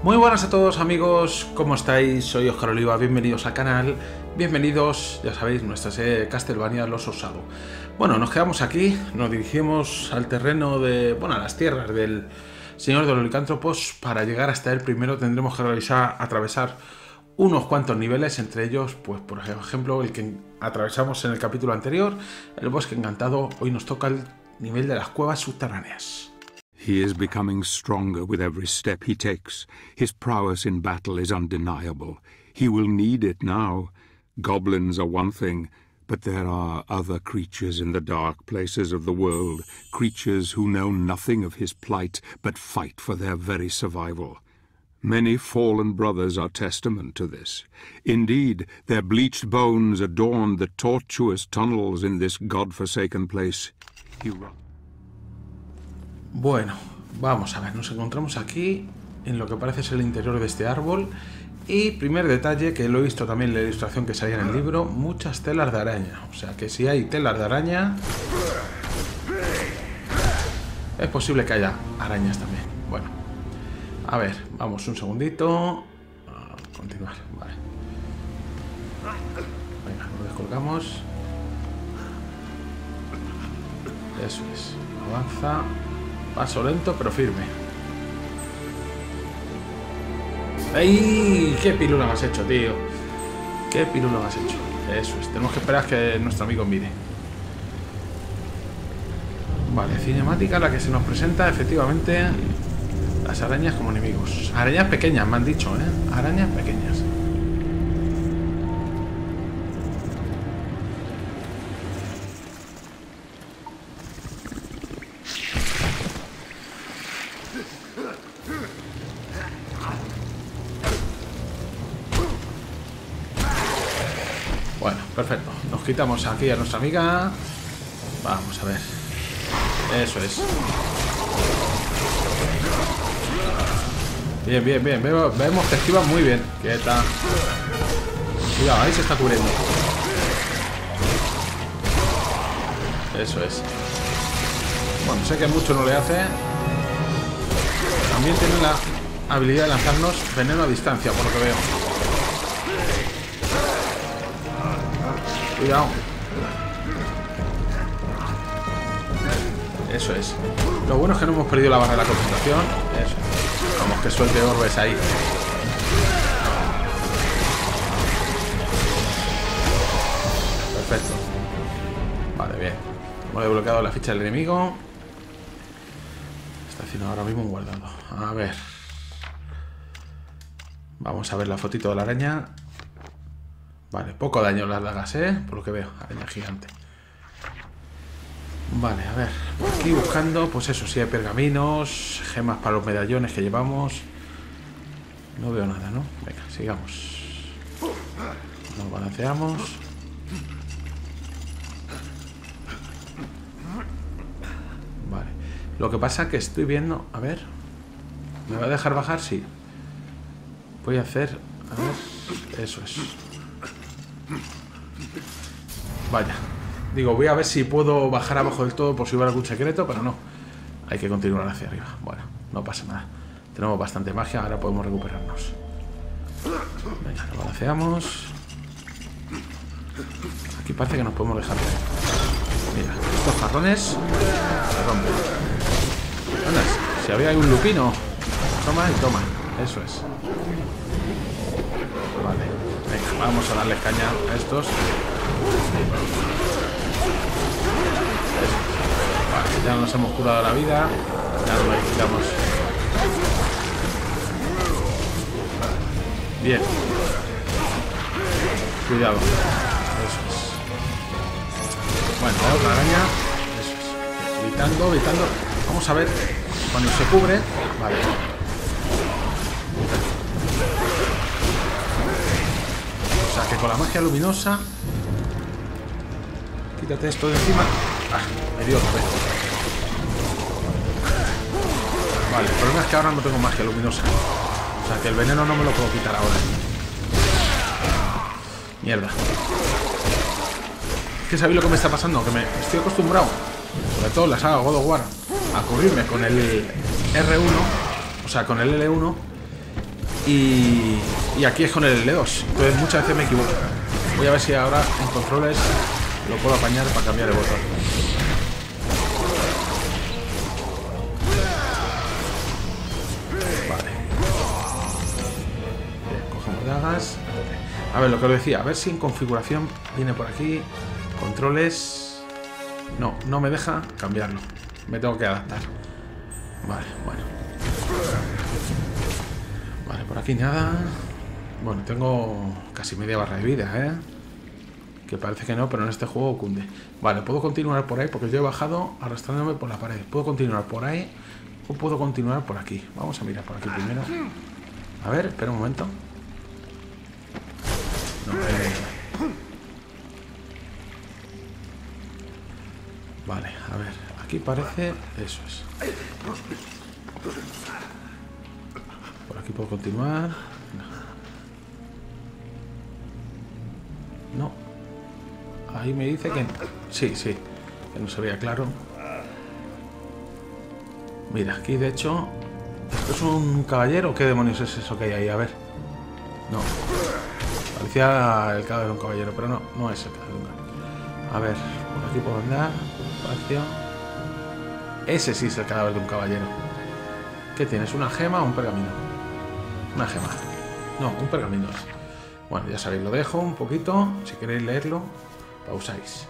Muy buenas a todos amigos, ¿cómo estáis? Soy Oscar Oliva, bienvenidos al canal, bienvenidos, ya sabéis, nuestra serie de Castlevania Lords of Shadow. Bueno, nos quedamos aquí, nos dirigimos al terreno de, bueno, a las tierras del Señor de los Licántropos. Para llegar hasta él primero tendremos que atravesar unos cuantos niveles, entre ellos, pues por ejemplo, el que atravesamos en el capítulo anterior, el Bosque Encantado. Hoy nos toca el nivel de las cuevas subterráneas. He is becoming stronger with every step he takes. His prowess in battle is undeniable. He will need it now. Goblins are one thing, but there are other creatures in the dark places of the world, creatures who know nothing of his plight, but fight for their very survival. Many fallen brothers are testament to this. Indeed, their bleached bones adorn the tortuous tunnels in this godforsaken place. He runs. Bueno, vamos a ver, nos encontramos aquí en lo que parece ser el interior de este árbol y primer detalle que lo he visto también en la ilustración que salía en el libro, muchas telas de araña, o sea que si hay telas de araña es posible que haya arañas también. Bueno, a ver, vamos un segundito, continuar, vale. Venga, nos descolgamos. Eso es, avanza. Paso lento pero firme. ¡Ay! ¡Qué pirula me has hecho, tío! ¡Qué pirula me has hecho! Eso es, tenemos que esperar a que nuestro amigo mire. Vale, cinemática la que se nos presenta, efectivamente, las arañas como enemigos. Arañas pequeñas, me han dicho, ¿eh? Arañas pequeñas. Perfecto, nos quitamos aquí a nuestra amiga. Vamos a ver. Eso es. Bien, bien, bien. Vemos que esquiva muy bien. Quieta. Cuidado, ahí se está cubriendo. Eso es. Bueno, sé que mucho no le hace. También tiene la habilidad de lanzarnos veneno a distancia, por lo que veo. Cuidado. Eso es. Lo bueno es que no hemos perdido la barra de la concentración. Eso. Vamos, que suelte orbes ahí. Perfecto. Vale, bien. Hemos desbloqueado la ficha del enemigo. Está haciendo ahora mismo un guardado. A ver. Vamos a ver la fotito de la araña. Vale, poco daño las dagas, por lo que veo, araña gigante. Vale, a ver, por aquí buscando, pues eso, sí hay pergaminos, gemas para los medallones que llevamos. No veo nada, ¿no? Venga, sigamos. Nos balanceamos. Vale, lo que pasa que estoy viendo, a ver, ¿me va a dejar bajar? Sí. Voy a hacer, a ver, eso es. Vaya, digo, voy a ver si puedo bajar abajo del todo por si hubiera algún secreto, pero no. Hay que continuar hacia arriba. Bueno, no pasa nada. Tenemos bastante magia, ahora podemos recuperarnos. Venga, lo balanceamos. Aquí parece que nos podemos dejar. Mira, estos jarrones se rompen. Anda, si había un lupino. Toma y toma. Eso es. Vale. Venga, vamos a darle caña a estos. Vale, ya nos hemos curado la vida. Ya nos la quitamos. Bien. Cuidado. Eso es. Bueno, otra araña. Eso es. Evitando, evitando. Vamos a ver. Cuando se cubre. Vale. O sea, que con la magia luminosa. Quítate esto de encima. Ah, me dio otra vez. Vale, el problema es que ahora no tengo magia luminosa. O sea, que el veneno no me lo puedo quitar ahora. Mierda. Es que sabéis lo que me está pasando, que me estoy acostumbrado, sobre todo en la saga God of War, a cubrirme con el R1, o sea, con el L1. y aquí es con el L2. Entonces muchas veces me equivoco. Voy a ver si ahora en controles lo puedo apañar para cambiar el botón. Vale. Bien, cogemos dagas. A ver, lo que os decía, a ver si en configuración viene por aquí. Controles. No, no me deja cambiarlo. Me tengo que adaptar. Vale, bueno. Vale, por aquí nada. Bueno, tengo casi media barra de vida, ¿eh? Que parece que no, pero en este juego cunde. Vale, puedo continuar por ahí porque yo he bajado arrastrándome por la pared. Puedo continuar por ahí o puedo continuar por aquí. Vamos a mirar por aquí primero. A ver, espera un momento. No, vale, a ver. Aquí parece... Eso es. Por aquí puedo continuar. No. No. Ahí me dice que... Sí, sí. Que no se veía claro. Mira, aquí de hecho... ¿Esto es un caballero? ¿Qué demonios es eso que hay ahí? A ver. No. Parecía el cadáver de un caballero, pero no. No es el cadáver de un caballero. A ver. Por aquí puedo andar. Espacio. Ese sí es el cadáver de un caballero. ¿Qué tienes? ¿Una gema o un pergamino? Una gema. No, un pergamino. Bueno, ya sabéis. Lo dejo un poquito. Si queréis leerlo... Pausáis.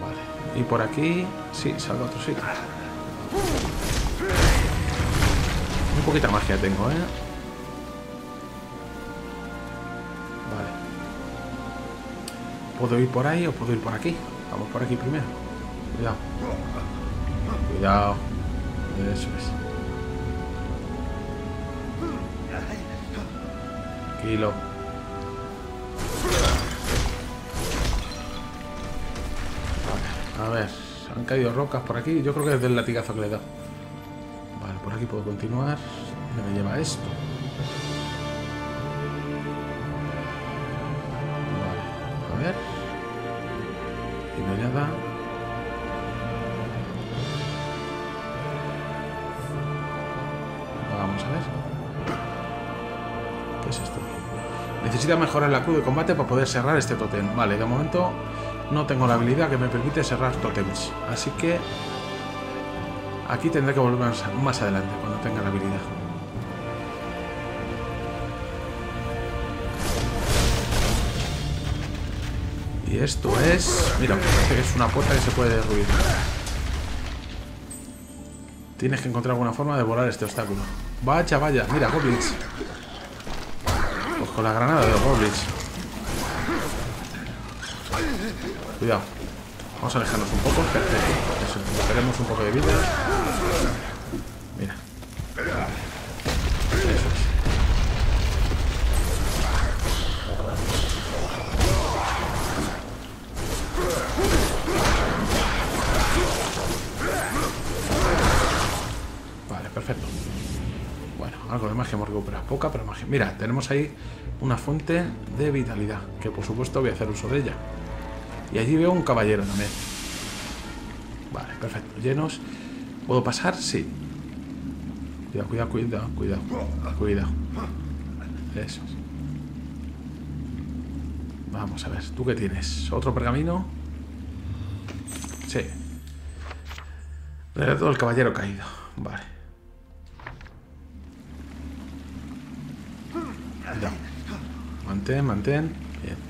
Vale. Y por aquí... Sí, salgo a otro sitio. Un poquito de magia tengo, ¿eh? Vale. ¿Puedo ir por ahí o puedo ir por aquí? Vamos por aquí primero. Cuidado. Cuidado. Eso es. Tranquilo. A ver, han caído rocas por aquí. Yo creo que es del latigazo que le he dado. Vale, por aquí puedo continuar. ¿Dónde me lleva esto? Vale, a ver. Y no hay nada. Vamos a ver. ¿Qué es esto? Necesita mejorar la cruz de combate para poder cerrar este tótem. Vale, de momento... No tengo la habilidad que me permite cerrar tótems, así que aquí tendré que volver más adelante cuando tenga la habilidad. Y esto es... Mira, parece que es una puerta que se puede derruir. Tienes que encontrar alguna forma de volar este obstáculo. Vaya, vaya, mira, goblins. Pues con la granada de los goblins. Cuidado. Vamos a alejarnos un poco. Perfecto. Eso, recuperemos un poco de vida. Mira. Eso es. Vale, perfecto. Bueno, algo de magia hemos recuperado. Poca, pero magia. Mira, tenemos ahí una fuente de vitalidad, que por supuesto voy a hacer uso de ella. Y allí veo un caballero también. Vale, perfecto. Llenos. ¿Puedo pasar? Sí. Cuidado, cuidado, cuidado, cuidado. Cuidado. Eso. Vamos a ver. ¿Tú qué tienes? ¿Otro pergamino? Sí. Todo el caballero caído. Vale. Cuidado. Mantén, mantén. Bien.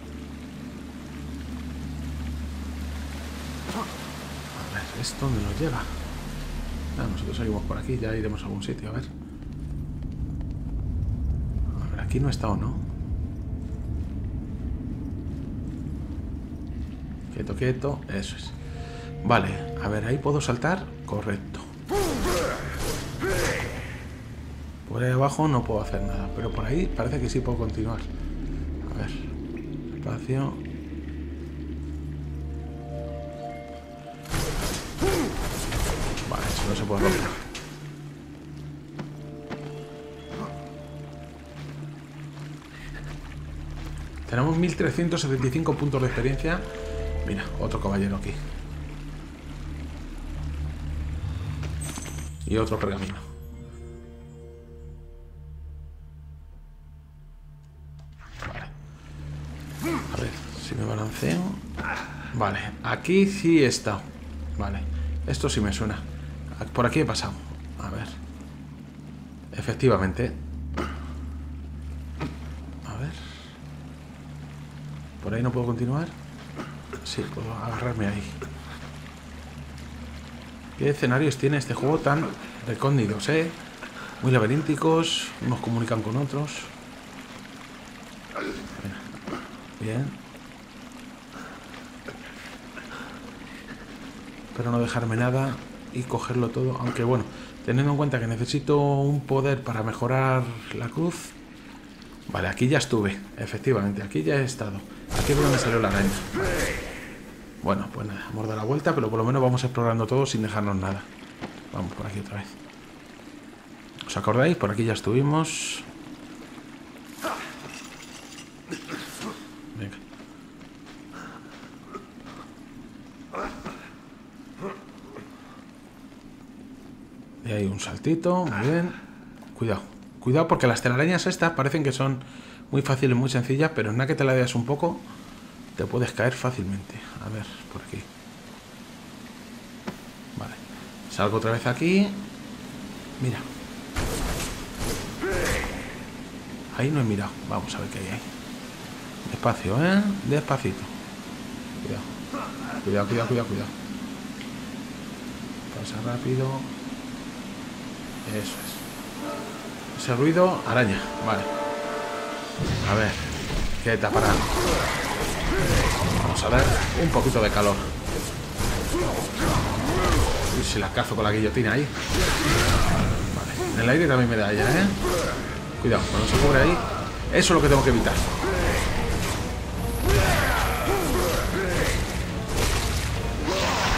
¿Esto dónde nos lleva? Ah, nosotros salimos por aquí, ya iremos a algún sitio, a ver. A ver, aquí no está o no. Quieto, quieto, eso es. Vale, a ver, ahí puedo saltar, correcto. Por ahí abajo no puedo hacer nada, pero por ahí parece que sí puedo continuar. A ver, espacio... No se puede romper. Tenemos 1375 puntos de experiencia. Mira, otro caballero aquí. Y otro pergamino. Si me balanceo... Vale, aquí sí he estado. Vale, esto sí me suena. Por aquí he pasado. A ver. Efectivamente. A ver. ¿Por ahí no puedo continuar? Sí, puedo agarrarme ahí. ¿Qué escenarios tiene este juego tan recónditos, eh? Muy laberínticos, unos comunican con otros. Bien. Pero no dejarme nada y cogerlo todo, aunque bueno, teniendo en cuenta que necesito un poder para mejorar la cruz. Vale, aquí ya estuve, efectivamente, aquí ya he estado. Aquí es donde salió la araña. Bueno, pues nada, hemos dado la vuelta, pero por lo menos vamos explorando todo sin dejarnos nada. Vamos por aquí otra vez. ¿Os acordáis? Por aquí ya estuvimos. Venga. Y hay un saltito, muy bien. Cuidado, cuidado porque las telarañas estas parecen que son muy fáciles, muy sencillas, pero en la que te la veas un poco te puedes caer fácilmente. A ver, por aquí. Vale, salgo otra vez aquí. Mira. Ahí no he mirado. Vamos a ver qué hay ahí. Despacio, ¿eh? Despacito. Cuidado. Cuidado, cuidado, cuidado, cuidado. Pasa rápido. Eso es. Ese ruido, araña. Vale. A ver. ¿Qué tapará? Vamos a dar un poquito de calor. Uy, si la cazo con la guillotina ahí. Vale. En el aire también me da ya, ¿eh? Cuidado, cuando se cubre ahí. Eso es lo que tengo que evitar.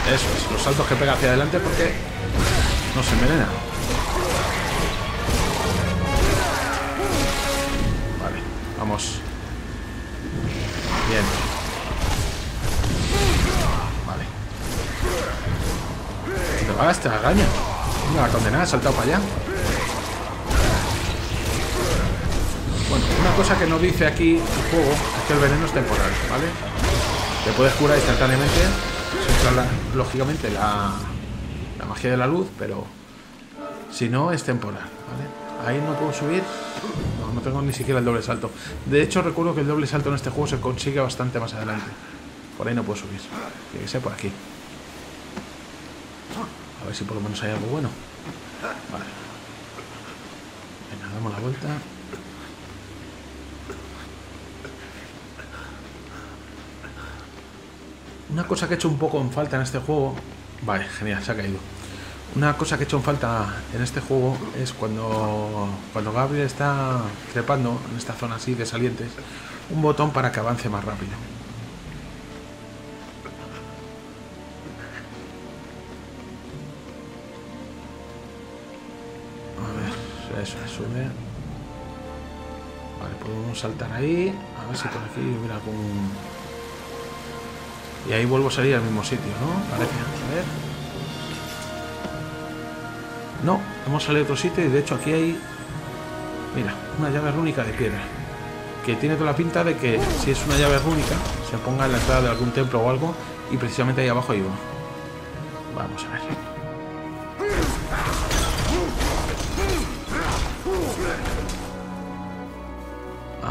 Eso es, los saltos que pega hacia adelante porque no se envenena. Vale, vamos. Bien. Vale. ¿Te pagas? ¿Te agaña? No, la condenada ha saltado para allá. Bueno, una cosa que no dice aquí el juego es que el veneno es temporal, ¿vale? Te puedes curar instantáneamente, sin usar lógicamente la magia de la luz, pero si no es temporal, ¿vale? Ahí no puedo subir, no tengo ni siquiera el doble salto. De hecho, recuerdo que el doble salto en este juego se consigue bastante más adelante. Por ahí no puedo subir, tiene que ser por aquí. A ver si por lo menos hay algo bueno. Vale. Venga, damos la vuelta. Una cosa que he hecho un poco en falta en este juego... Vale, genial, se ha caído. Una cosa que he hecho en falta en este juego es cuando Gabriel está trepando en esta zona así de salientes, un botón para que avance más rápido. A ver, eso, sube. Vale, podemos saltar ahí. A ver si por aquí hubiera algún... Y ahí vuelvo a salir al mismo sitio, ¿no? Parece. A ver. No, hemos salido a otro sitio y de hecho aquí hay... Mira, una llave rúnica de piedra. Que tiene toda la pinta de que si es una llave rúnica, se ponga en la entrada de algún templo o algo y precisamente ahí abajo hay uno. Vamos a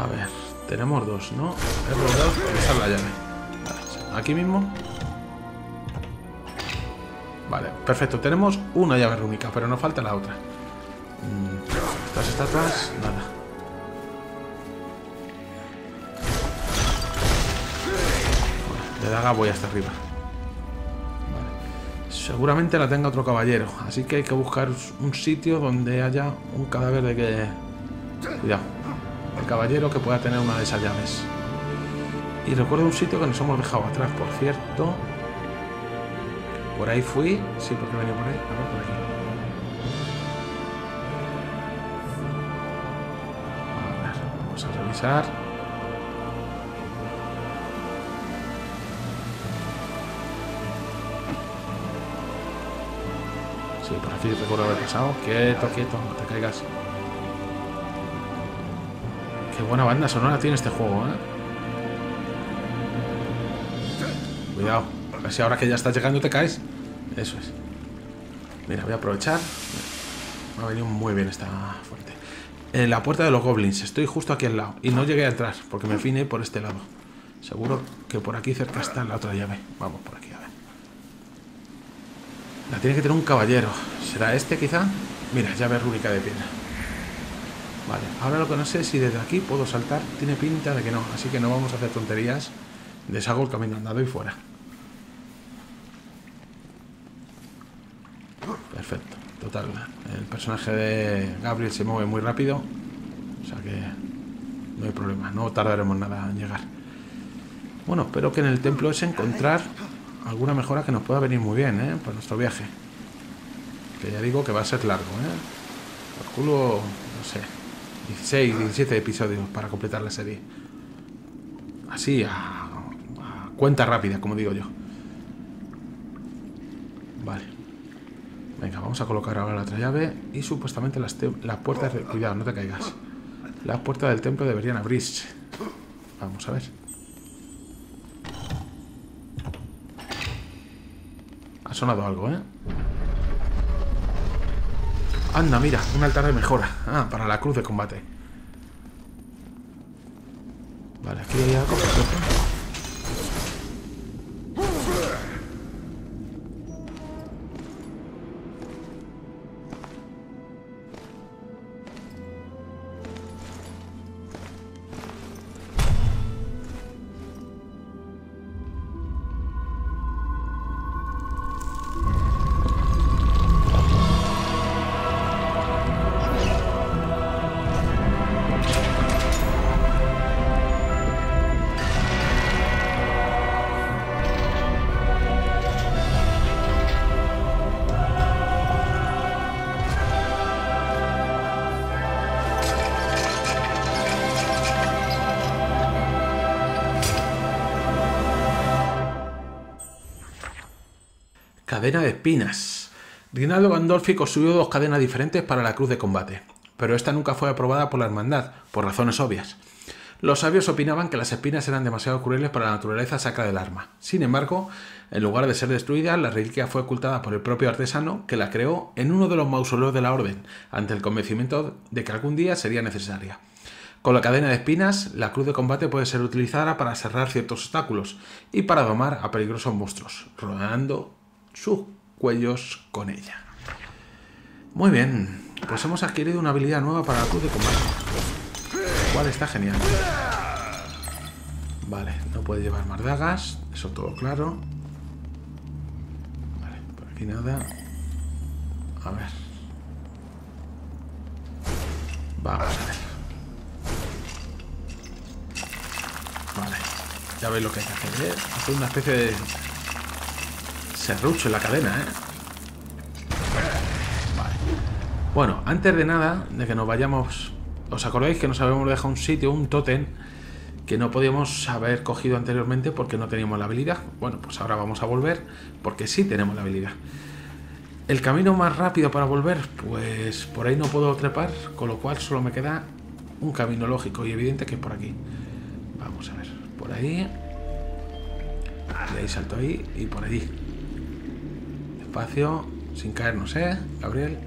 ver. A ver, tenemos dos, ¿no? Es verdad, esa es la llave. Aquí mismo. Vale, perfecto. Tenemos una llave rúnica, pero nos falta la otra. Estas estatuas, nada. Bueno, de daga voy hasta arriba. Vale. Seguramente la tenga otro caballero, así que hay que buscar un sitio donde haya un cadáver de que... Cuidado. El caballero que pueda tener una de esas llaves. Y recuerdo un sitio que nos hemos dejado atrás, por cierto. Por ahí fui. Sí, porque venía por ahí. A ver, por aquí. A ver, vamos a revisar. Sí, por aquí recuerdo haber pasado. Quieto, quieto, no te caigas. Qué buena banda sonora tiene este juego, ¿eh? Cuidado, casi ahora que ya estás llegando te caes. Eso es. Mira, voy a aprovechar. Me ha venido muy bien esta fuente. La puerta de los goblins. Estoy justo aquí al lado. Y no llegué a entrar porque me vine por este lado. Seguro que por aquí cerca está la otra llave. Vamos por aquí, a ver. La tiene que tener un caballero. ¿Será este quizá? Mira, llave rúnica de piedra. Vale, ahora lo que no sé es si desde aquí puedo saltar. Tiene pinta de que no, así que no vamos a hacer tonterías. Deshago el camino andado y fuera. Perfecto, total. El personaje de Gabriel se mueve muy rápido. O sea que no hay problema, no tardaremos nada en llegar. Bueno, espero que en el templo es encontrar alguna mejora que nos pueda venir muy bien, ¿eh? Para nuestro viaje. Que ya digo que va a ser largo, ¿eh? Por culo, no sé, 16, 17 episodios para completar la serie. Así, a cuenta rápida, como digo yo. Vale. Venga, vamos a colocar ahora la otra llave. Y supuestamente las puertas... Cuidado, no te caigas. Las puertas del templo deberían abrirse. Vamos a ver. Ha sonado algo, ¿eh? Anda, mira, un altar de mejora. Ah, para la cruz de combate. Vale, aquí hay algo. Cadena de espinas. Rinaldo Gandolfi construyó dos cadenas diferentes para la cruz de combate, pero esta nunca fue aprobada por la hermandad, por razones obvias. Los sabios opinaban que las espinas eran demasiado crueles para la naturaleza sacra del arma. Sin embargo, en lugar de ser destruida, la reliquia fue ocultada por el propio artesano que la creó en uno de los mausoleos de la orden, ante el convencimiento de que algún día sería necesaria. Con la cadena de espinas, la cruz de combate puede ser utilizada para cerrar ciertos obstáculos y para domar a peligrosos monstruos, rodeando sus cuellos con ella. Muy bien, pues hemos adquirido una habilidad nueva para la cruz de combate, lo cual está genial. Vale, no puede llevar más dagas, eso todo claro. Vale, por aquí nada. A ver, vamos a ver. Vale, ya veis lo que hay que hacer, ¿eh? Hacer una especie de serrucho en la cadena, ¿eh? Vale. Bueno, antes de nada, de que nos vayamos... ¿Os acordáis que nos habíamos dejado un sitio, un tótem, que no podíamos haber cogido anteriormente porque no teníamos la habilidad? Bueno, pues ahora vamos a volver porque sí tenemos la habilidad. El camino más rápido para volver, pues por ahí no puedo trepar, con lo cual solo me queda un camino lógico y evidente que es por aquí. Vamos a ver, por ahí... Y ahí salto ahí y por allí. Espacio, sin caernos, Gabriel,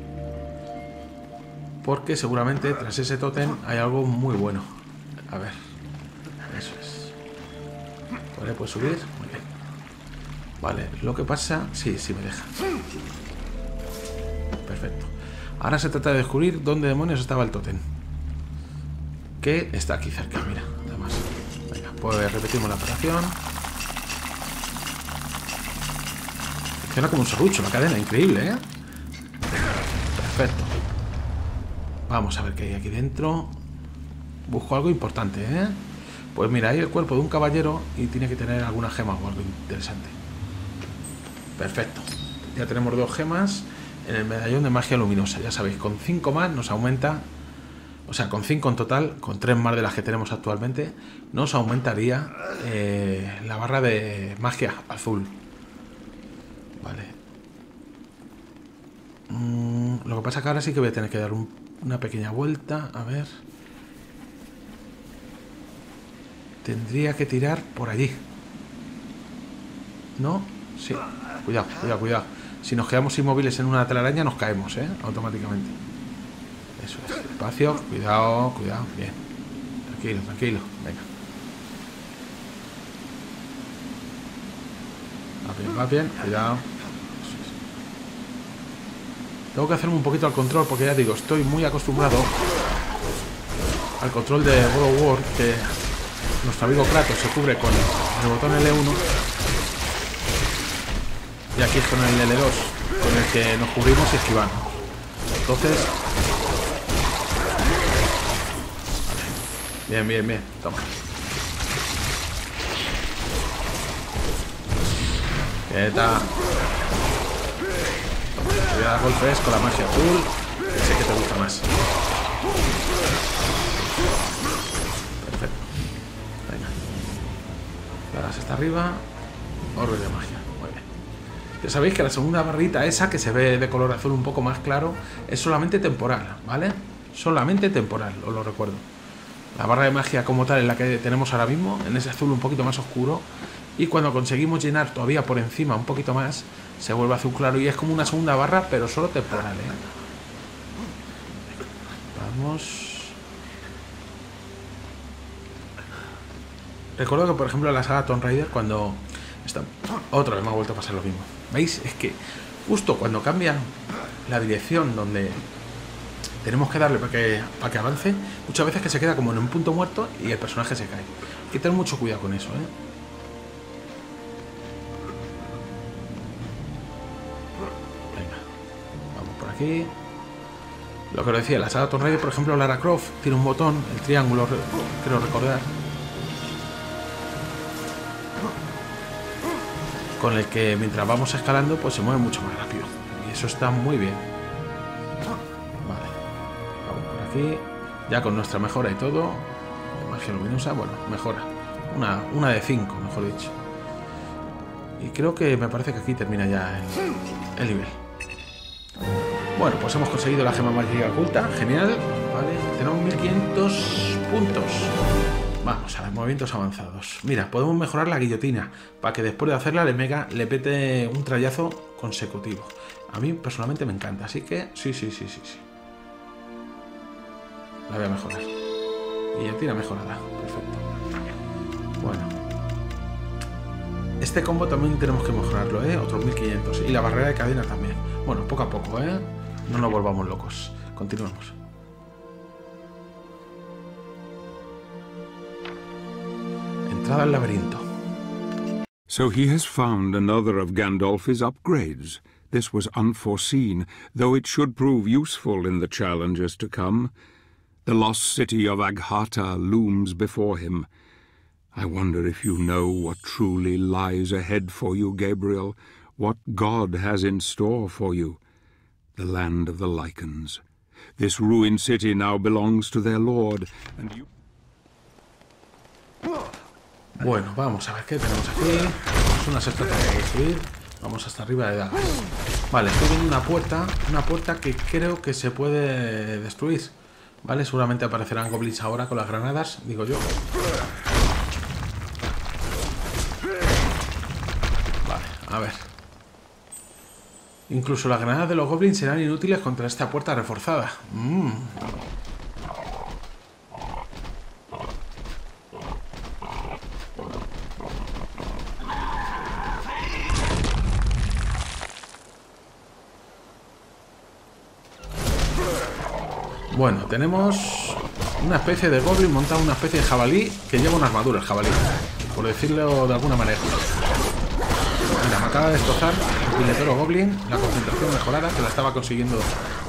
porque seguramente tras ese tótem hay algo muy bueno. A ver, eso es. Vale, ¿puedo subir? Muy bien. Vale, lo que pasa... Sí, sí me deja. Perfecto. Ahora se trata de descubrir dónde demonios estaba el tótem, que está aquí cerca, mira, además. Venga, pues repetimos la operación. Funciona como un serrucho la cadena, increíble, ¿eh? Perfecto. Vamos a ver qué hay aquí dentro. Busco algo importante, ¿eh? Pues mira, hay el cuerpo de un caballero y tiene que tener alguna gema o algo interesante. Perfecto. Ya tenemos dos gemas en el medallón de magia luminosa. Ya sabéis, con 5 más nos aumenta... O sea, con 5 en total, con 3 más de las que tenemos actualmente, nos aumentaría la barra de magia azul. Vale. Lo que pasa es que ahora sí que voy a tener que dar una pequeña vuelta. A ver. Tendría que tirar por allí. ¿No? Sí. Cuidado, cuidado, cuidado. Si nos quedamos inmóviles en una telaraña nos caemos, ¿eh? Automáticamente. Eso es. Espacio. Cuidado, cuidado. Bien. Tranquilo, tranquilo. Venga. Va bien, cuidado. Tengo que hacerme un poquito al control porque ya digo, estoy muy acostumbrado al control de God of War, que nuestro amigo Kratos se cubre con el botón L1 y aquí es con el L2 con el que nos cubrimos y esquivamos. Entonces, bien, bien, bien, toma. Quieta. Te voy a dar golpes con la magia azul, que sé que te gusta más. Perfecto. Venga. La das hasta arriba. Orbe de magia. Muy bien. Ya sabéis que la segunda barrita esa, que se ve de color azul un poco más claro, es solamente temporal, ¿vale? Solamente temporal, os lo recuerdo. La barra de magia como tal es la que tenemos ahora mismo, en ese azul un poquito más oscuro. Y cuando conseguimos llenar todavía por encima un poquito más, se vuelve azul claro y es como una segunda barra, pero solo temporal, ¿eh? Vamos. Recuerdo que, por ejemplo, en la saga Tomb Raider, cuando... Otra vez me ha vuelto a pasar lo mismo. ¿Veis? Es que justo cuando cambia la dirección donde tenemos que darle para que avance, muchas veces que se queda como en un punto muerto y el personaje se cae. Hay que tener mucho cuidado con eso, ¿eh? Aquí. Lo que os decía, la saga Tomb Raider, por ejemplo, Lara Croft tiene un botón, el triángulo, creo recordar, con el que mientras vamos escalando pues se mueve mucho más rápido y eso está muy bien. Vale, vamos por aquí ya con nuestra mejora y todo de magia luminosa. Bueno, mejora una de 5, mejor dicho, y creo que me parece que aquí termina ya el nivel. Bueno, pues hemos conseguido la gema mágica oculta, genial, vale, tenemos 1500 puntos. Vamos a ver, movimientos avanzados. Mira, podemos mejorar la guillotina para que después de hacerla le pete un trayazo consecutivo. A mí personalmente me encanta, así que sí. La voy a mejorar. Guillotina mejorada, perfecto. Bueno. Este combo también tenemos que mejorarlo, ¿eh? Otros 1500 y la barrera de cadena también. Bueno, poco a poco, ¿eh? No nos volvamos locos. Continuamos. Entrada al laberinto. So he has found another of Gandolfi's upgrades. This was unforeseen, though it should prove useful in the challenges to come. The lost city of Agartha looms before him. I wonder if you know what truly lies ahead for you, Gabriel. What God has in store for you. The land of the lichens. This ruined city now belongs to their lord, and you... Bueno, vamos a ver qué tenemos aquí. Tenemos unas estrategias que construir. Vamos hasta arriba de la... Vale, estoy viendo una puerta que creo que se puede destruir. Vale, seguramente aparecerán goblins ahora con las granadas, digo yo. Vale, a ver. Incluso las granadas de los goblins serán inútiles contra esta puerta reforzada. Bueno, tenemos una especie de goblin montado, una especie de jabalí que lleva una armadura, el jabalí, por decirlo de alguna manera. Mira, me acaba de destrozar el piletero goblin, la concentración mejorada, que la estaba consiguiendo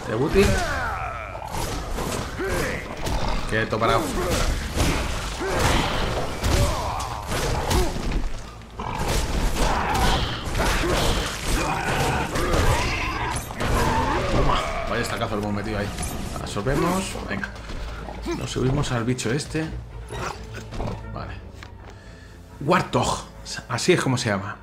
de booty. Quieto, parado. Toma, vaya estacazo lo hemos metido ahí. Absorbemos, venga. Nos subimos al bicho este. Vale. Warthog, así es como se llama.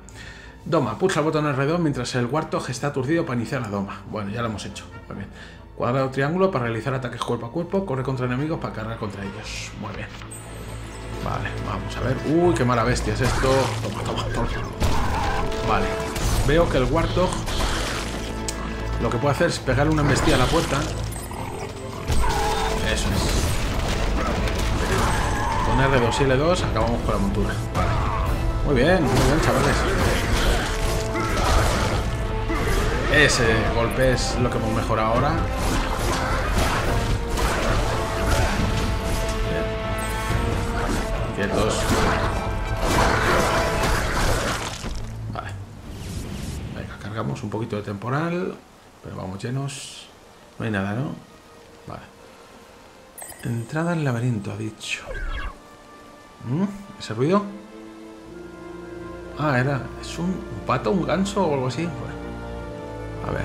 Doma, pulsa el botón R2 mientras el Warthog está aturdido para iniciar la doma. Bueno, ya lo hemos hecho. Muy bien. Cuadrado triángulo para realizar ataques cuerpo a cuerpo. Corre contra enemigos para cargar contra ellos. Muy bien. Vale, vamos a ver. Uy, qué mala bestia es esto. Toma, toma, toma. Vale. Veo que el Warthog lo que puede hacer es pegar una embestida a la puerta. Eso es. Con R2 y L2 acabamos con la montura. Vale. Muy bien, chavales. Ese golpe es lo que hemos mejorado ahora. Ciertos. Vale. Venga, cargamos un poquito de temporal. Pero vamos llenos. No hay nada, ¿no? Vale. Entrada al laberinto, ha dicho. ¿Ese ruido? Ah, era. ¿Es un pato, un ganso o algo así? Bueno. A ver.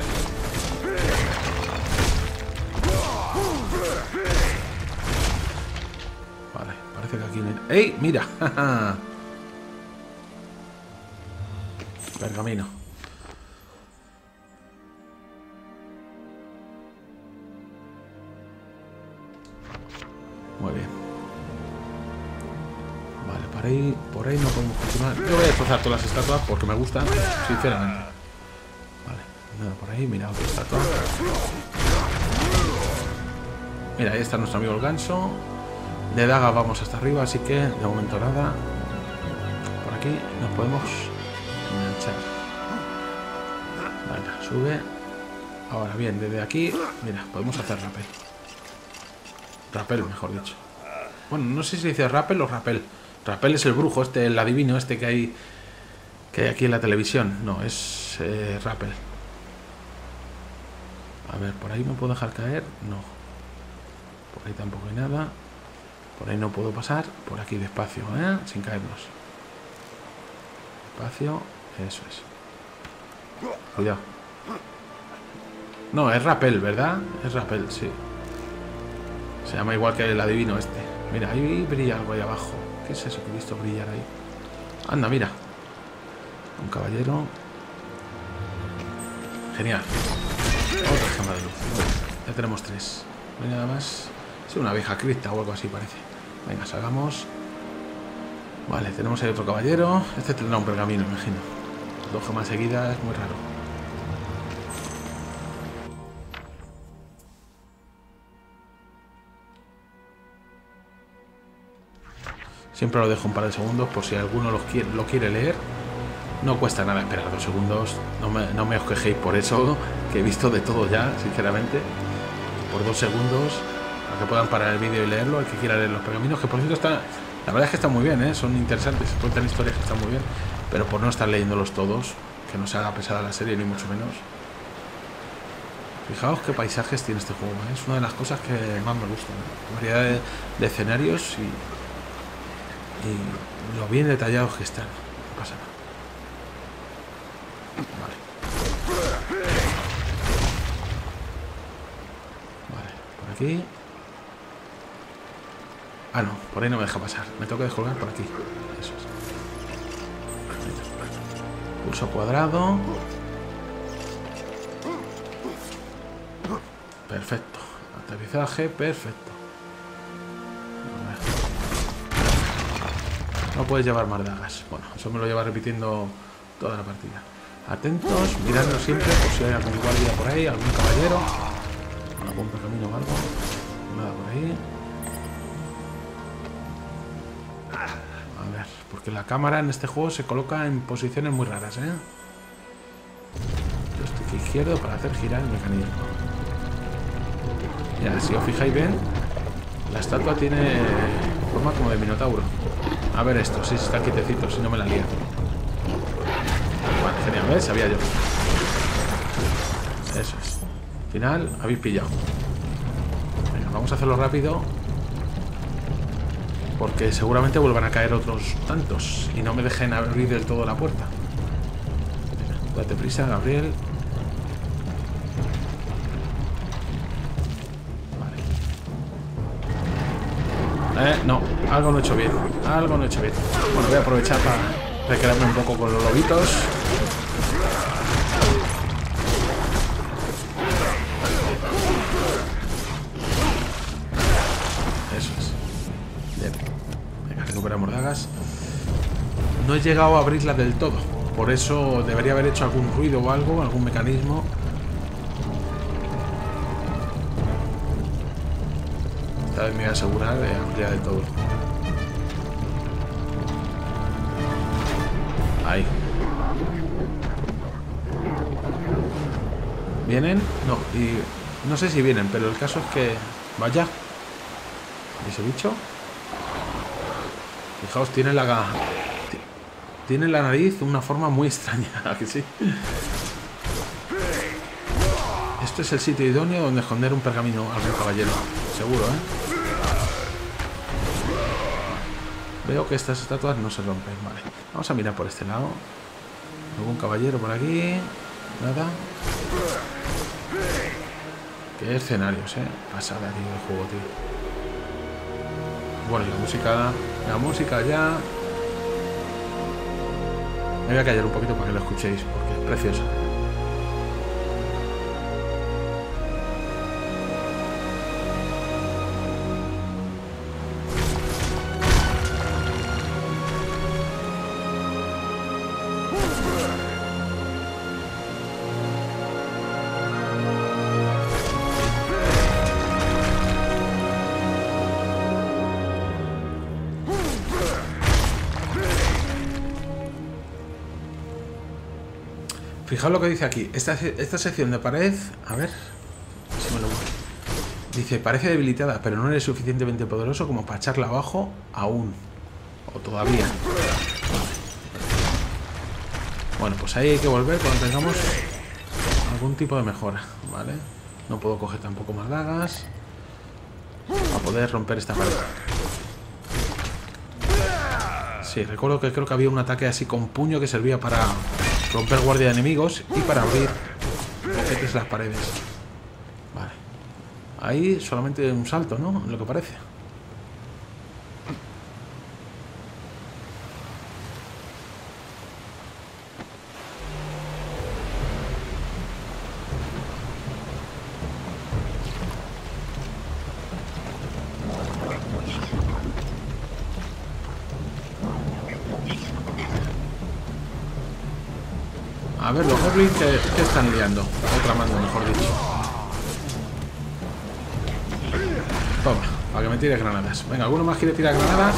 Vale, parece que aquí no hay... ¡Ey! ¡Mira! Pergamino. Muy bien. Vale, por ahí no podemos continuar. Yo voy a destrozar todas las estatuas porque me gustan, sinceramente. Vale, nada por ahí, mira, otra estatua. Mira, ahí está nuestro amigo el ganso. De daga vamos hasta arriba, así que de momento nada. Por aquí nos podemos enganchar. Vale, sube. Ahora bien, desde aquí, mira, podemos hacer rapel. Rapel, mejor dicho. Bueno, no sé si dice rappel o rapel. Rappel es el brujo, este, el adivino este que hay aquí en la televisión. No, es rappel. A ver, por ahí me puedo dejar caer. No. Por ahí tampoco hay nada. Por ahí no puedo pasar. Por aquí despacio, ¿eh? Sin caernos. Despacio. Eso es. Cuidado. No, es rappel, ¿verdad? Es rappel, sí. Se llama igual que el adivino este. Mira, ahí brilla algo ahí abajo. ¿Qué es eso que he visto brillar ahí? Anda, mira. Un caballero. Genial. Otra gema de luz. Bueno, ya tenemos tres. No hay nada más. Es una vieja cripta o algo así parece. Venga, salgamos. Vale, tenemos ahí otro caballero. Este tendrá un pergamino, imagino. Dos gemas seguidas, muy raro. Siempre lo dejo un par de segundos por si alguno lo quiere leer. No cuesta nada esperar 2 segundos. No me os quejéis por eso, que he visto de todo ya, sinceramente. Por 2 segundos, para que puedan parar el vídeo y leerlo. El que quiera leer los pergaminos, que por cierto está... La verdad es que están muy bien, ¿eh? Son interesantes, cuentan historias que están muy bien. Pero por no estar leyéndolos todos, que no se haga pesada la serie, ni mucho menos. Fijaos qué paisajes tiene este juego, ¿eh? Es una de las cosas que más me gustan, ¿eh? Variedad de escenarios y lo bien detallados que están. No pasa nada. Vale. Vale, por aquí. Ah, no, por ahí no me deja pasar. Me tengo que descolgar por aquí. Eso es. Pulso cuadrado. Perfecto. Aterrizaje, perfecto. No puedes llevar más dagas. Bueno, eso me lo lleva repitiendo toda la partida. Atentos, miradnos siempre por si hay algún guardia por ahí, algún caballero, algún pergamino o algo. Nada por ahí. A ver, porque la cámara en este juego se coloca en posiciones muy raras, ¿eh? Yo estoy aquí izquierdo para hacer girar el mecanismo. Ya, si os fijáis bien, la estatua tiene forma como de minotauro. A ver esto, si está quietecito, si no me la lía. Vale, genial, ¿ves? Sabía yo. Eso es. Al final, habéis pillado. Venga, vamos a hacerlo rápido. Porque seguramente vuelvan a caer otros tantos. Y no me dejen abrir del todo la puerta. Venga, date prisa, Gabriel. No, algo no he hecho bien. Algo no he hecho bien. Bueno, voy a aprovechar para recrearme un poco con los lobitos. Eso es. Bien. Venga, recuperamos dagas. No he llegado a abrirla del todo. Por eso debería haber hecho algún ruido o algo, algún mecanismo. Esta vez me voy a asegurar de ampliar de todo. Ahí. ¿Vienen? No, y no sé si vienen, pero el caso es que... Vaya. ¿Y ese bicho? Fijaos, tiene la nariz de una forma muy extraña, ¿a que sí? Este es el sitio idóneo donde esconder un pergamino a algún caballero. Seguro, ¿eh? Veo que estas estatuas no se rompen. Vale, vamos a mirar por este lado. ¿Algún caballero por aquí? Nada. Qué escenarios, ¿eh? Pasada, tío, el juego, tío. Bueno, y la música ya... Me voy a callar un poquito para que lo escuchéis, porque es preciosa. Fijaos lo que dice aquí, esta sección de pared, a ver, si me lo muevo. Dice, parece debilitada, pero no eres suficientemente poderoso como para echarla abajo aún, o todavía. Bueno, pues ahí hay que volver cuando tengamos algún tipo de mejora, ¿vale? No puedo coger tampoco más dagas para poder romper esta pared. Sí, recuerdo que creo que había un ataque así con puño que servía para... romper guardia de enemigos y para abrir boquetes las paredes. Vale. Ahí solamente un salto, ¿no? Lo que parece. A ver, los goblins que están liando. O tramando, mejor dicho. Toma, para que me tire granadas. Venga, ¿alguno más quiere tirar granadas?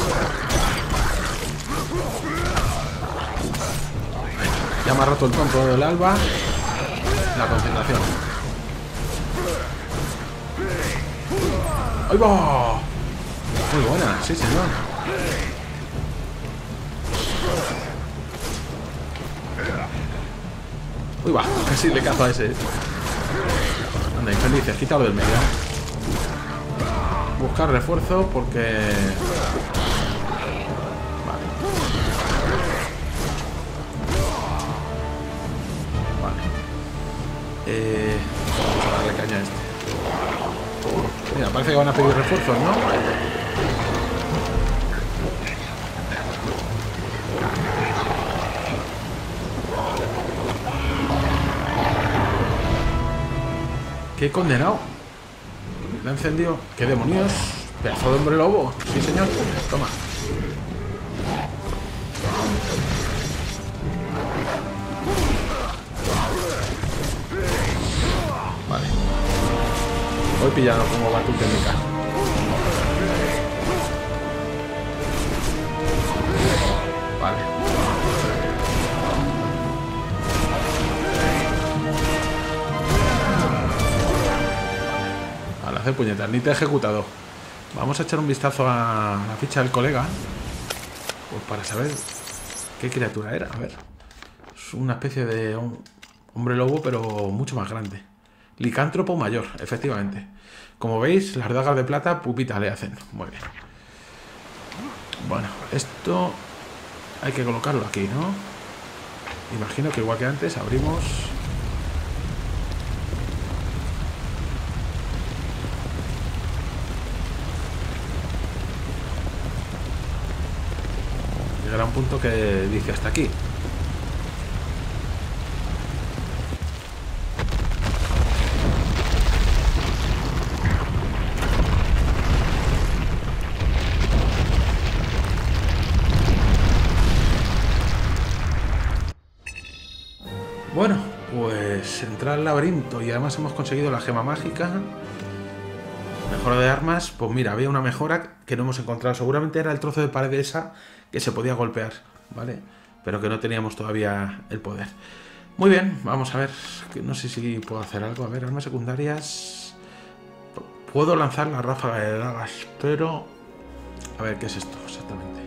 Ya me ha roto el tonto del alba. La concentración. ¡Ay, va! Muy buena, sí, señor. Uy, va, casi le cazo a ese. Anda, infelices, quítalo del medio. Buscar refuerzo porque... Vale. Vale. Vamos a darle caña a este. Mira, parece que van a pedir refuerzos, ¿no? ¡Qué condenado! ¿La ha encendido? ¡Qué demonios! ¡Pedazo de hombre lobo! ¡Sí, señor! ¡Toma! Vale. Voy pillando como va tu técnica. Vale. De puñetas, ni te he ejecutado. Vamos a echar un vistazo a la ficha del colega, pues para saber qué criatura era. A ver, es una especie de hombre lobo, pero mucho más grande. Licántropo mayor, efectivamente. Como veis, las dagas de plata pupita le hacen. Muy bien. Bueno, esto hay que colocarlo aquí, ¿no? Imagino que igual que antes abrimos... Llegará un punto que dice hasta aquí. Pues entrar al laberinto y además hemos conseguido la gema mágica. Mejora de armas, pues mira, había una mejora que no hemos encontrado. Seguramente era el trozo de pared esa que se podía golpear, ¿vale? Pero que no teníamos todavía el poder. Muy bien, vamos a ver. No sé si puedo hacer algo. A ver, armas secundarias. Puedo lanzar la ráfaga de dagas, pero... A ver, ¿qué es esto exactamente?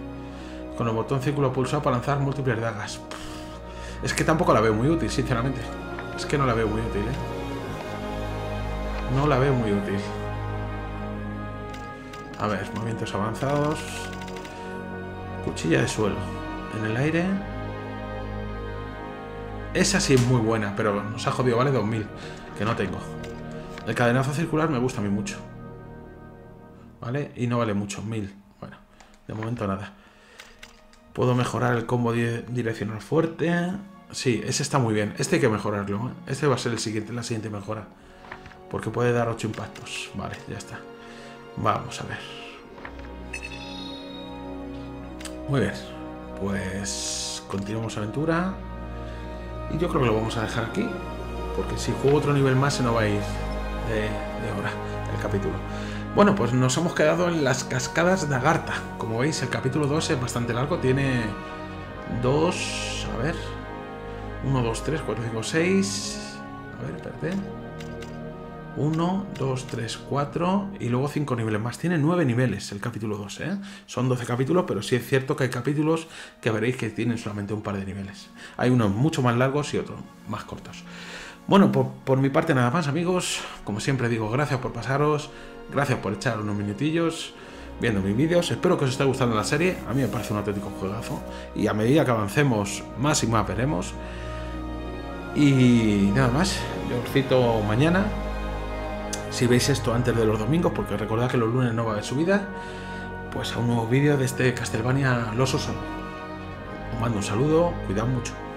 Con el botón círculo pulsado para lanzar múltiples dagas. Es que tampoco la veo muy útil, sinceramente. Es que no la veo muy útil, ¿eh? No la veo muy útil. A ver, movimientos avanzados. Cuchilla de suelo. En el aire. Esa sí es muy buena, pero nos ha jodido, vale 2000, que no tengo. El cadenazo circular me gusta a mí mucho. ¿Vale? Y no vale mucho, 1000. Bueno, de momento nada. Puedo mejorar el combo direccional fuerte. Sí, ese está muy bien. Este hay que mejorarlo, ¿eh? Este va a ser el siguiente, la siguiente mejora. Porque puede dar 8 impactos. Vale, ya está. Vamos a ver. Muy bien. Pues continuamos aventura. Y yo creo que lo vamos a dejar aquí, porque si juego otro nivel más se nos va a ir de hora el capítulo. Bueno, pues nos hemos quedado en las cascadas de Agartha. Como veis, el capítulo 2 es bastante largo, tiene 2, a ver, 1, 2, 3, 4, 5, 6, a ver, espérate, 1, 2, 3, 4 y luego 5 niveles más. Tiene 9 niveles el capítulo 2, ¿eh? Son 12 capítulos, pero sí es cierto que hay capítulos que veréis que tienen solamente un par de niveles. Hay unos mucho más largos y otros más cortos. Bueno, por mi parte nada más, amigos. Como siempre digo, gracias por pasaros, gracias por echar unos minutillos viendo mis vídeos. Espero que os esté gustando la serie. A mí me parece un auténtico juegazo y a medida que avancemos más y más veremos. Y nada más, yo os cito mañana. Si veis esto antes de los domingos, porque recordad que los lunes no va a haber subida, pues a un nuevo vídeo de este Castlevania Lords of Shadow. Os mando un saludo, cuidad mucho.